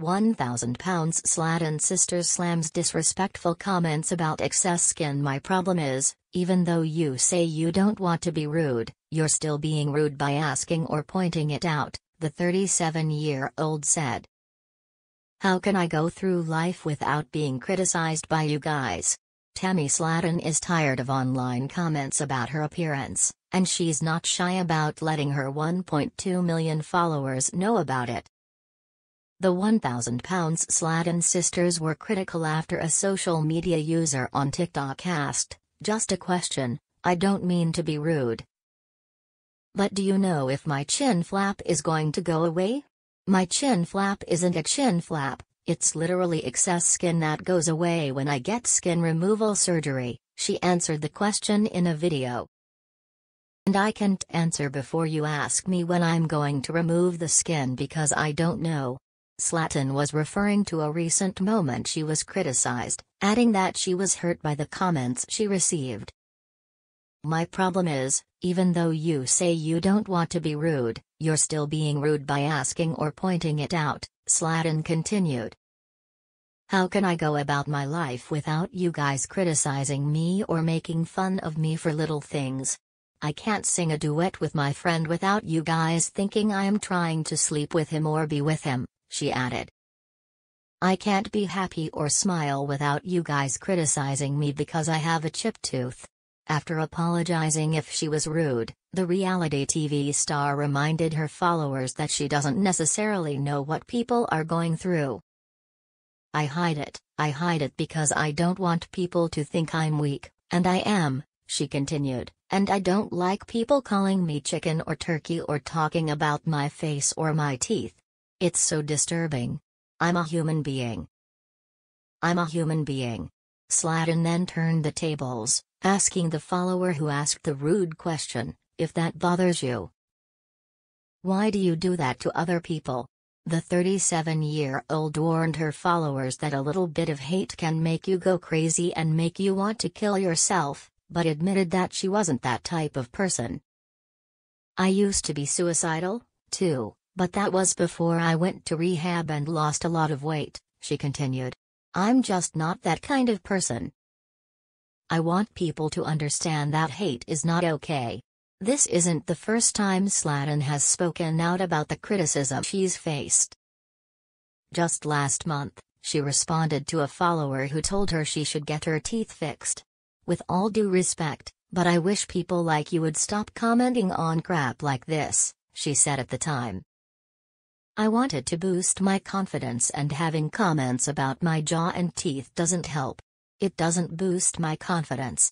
1000-lb Slaton Sisters slams disrespectful comments about excess skin. My problem is, even though you say you don't want to be rude, you're still being rude by asking or pointing it out, the 37-year-old said. How can I go through life without being criticized by you guys? Tammy Slaton is tired of online comments about her appearance, and she's not shy about letting her 1.2 million followers know about it. The 1000-lb Slaton sisters were critical after a social media user on TikTok asked, "Just a question, I don't mean to be rude, but do you know if my chin flap is going to go away? My chin flap isn't a chin flap. It's literally excess skin that goes away when I get skin removal surgery," she answered the question in a video. "And I can't answer before you ask me when I'm going to remove the skin because I don't know." Slaton was referring to a recent moment she was criticized, adding that she was hurt by the comments she received. "My problem is, even though you say you don't want to be rude, you're still being rude by asking or pointing it out," Slaton continued. "How can I go about my life without you guys criticizing me or making fun of me for little things? I can't sing a duet with my friend without you guys thinking I am trying to sleep with him or be with him," she added. "I can't be happy or smile without you guys criticizing me because I have a chipped tooth." After apologizing if she was rude, the reality TV star reminded her followers that she doesn't necessarily know what people are going through. I hide it because I don't want people to think I'm weak, and I am," she continued, "and I don't like people calling me chicken or turkey or talking about my face or my teeth. It's so disturbing. I'm a human being. I'm a human being." Slaton then turned the tables, asking the follower who asked the rude question, "If that bothers you, why do you do that to other people?" The 37-year-old warned her followers that a little bit of hate can make you go crazy and make you want to kill yourself, but admitted that she wasn't that type of person. "I used to be suicidal, too, but that was before I went to rehab and lost a lot of weight," she continued. "I'm just not that kind of person. I want people to understand that hate is not okay." This isn't the first time Slaton has spoken out about the criticism she's faced. Just last month, she responded to a follower who told her she should get her teeth fixed. "With all due respect, but I wish people like you would stop commenting on crap like this," she said at the time. "I wanted to boost my confidence, and having comments about my jaw and teeth doesn't help. It doesn't boost my confidence."